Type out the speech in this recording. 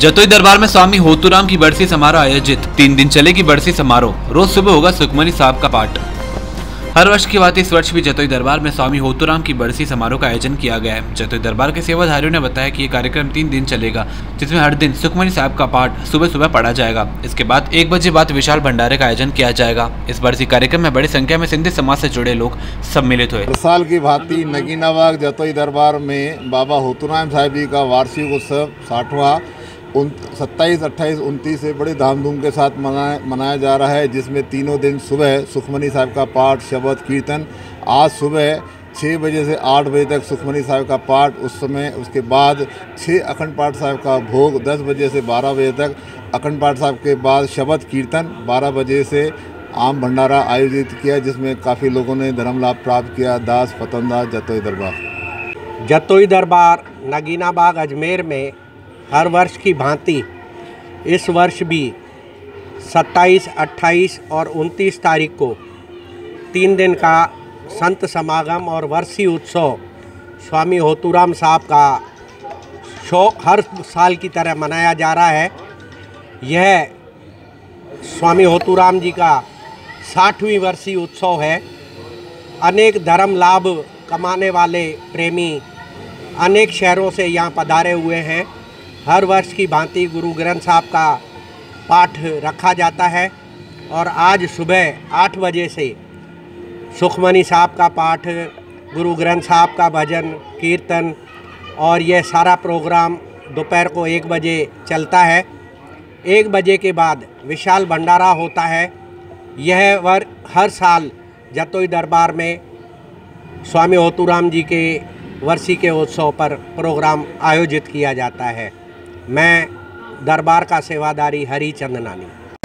जतोई दरबार में स्वामी होतूराम की बरसी समारोह आयोजित। 3 दिन चलेगी बरसी समारोह। रोज सुबह होगा सुखमणि साहब का पाठ। हर वर्ष की बात इस वर्ष भी जतोई दरबार में स्वामी होतूराम की बरसी समारोह का आयोजन किया गया है। जतोई दरबार के सेवाधारियों ने बताया कि ये कार्यक्रम 3 दिन चलेगा, जिसमें हर दिन सुखमणि साहब का पाठ सुबह सुबह पढ़ा जाएगा। इसके बाद 1 बजे बाद विशाल भंडारे का आयोजन किया जाएगा। इस बरसी कार्यक्रम में बड़ी संख्या में सिंधी समाज से जुड़े लोग सम्मिलित हुए। हर साल की भांति नगीनाबाग जतोई दरबार में बाबा होतूराम साहिब जी का वार्षिक उत्सव 27, 28, 29 से बड़े धामधूम के साथ मनाया जा रहा है, जिसमें तीनों दिन सुबह सुखमणि साहब का पाठ, शब्द कीर्तन। आज सुबह 6 बजे से 8 बजे तक सुखमणि साहब का पाठ, उस समय उसके बाद 6 अखंड पाठ साहब का भोग 10 बजे से 12 बजे तक, अखंड पाठ साहब के बाद शब्द कीर्तन 12 बजे से आम भंडारा आयोजित किया, जिसमें काफ़ी लोगों ने धर्म लाभ प्राप्त किया। दास फतनदास जतोई दरबार नगीनाबाग अजमेर में हर वर्ष की भांति इस वर्ष भी 27, 28 और 29 तारीख को 3 दिन का संत समागम और वर्षीय उत्सव स्वामी होतूराम साहब का शो हर साल की तरह मनाया जा रहा है। यह स्वामी होतूराम जी का 60वीं वर्षीय उत्सव है। अनेक धर्म लाभ कमाने वाले प्रेमी अनेक शहरों से यहाँ पधारे हुए हैं। हर वर्ष की भांति गुरु ग्रंथ साहब का पाठ रखा जाता है और आज सुबह 8 बजे से सुखमणि साहब का पाठ, गुरु ग्रंथ साहब का भजन कीर्तन और यह सारा प्रोग्राम दोपहर को 1 बजे चलता है। 1 बजे के बाद विशाल भंडारा होता है। यह हर साल जतोई दरबार में स्वामी होतूराम जी के वर्षी के उत्सव पर प्रोग्राम आयोजित किया जाता है। मैं दरबार का सेवादारी हरी चंदनानी।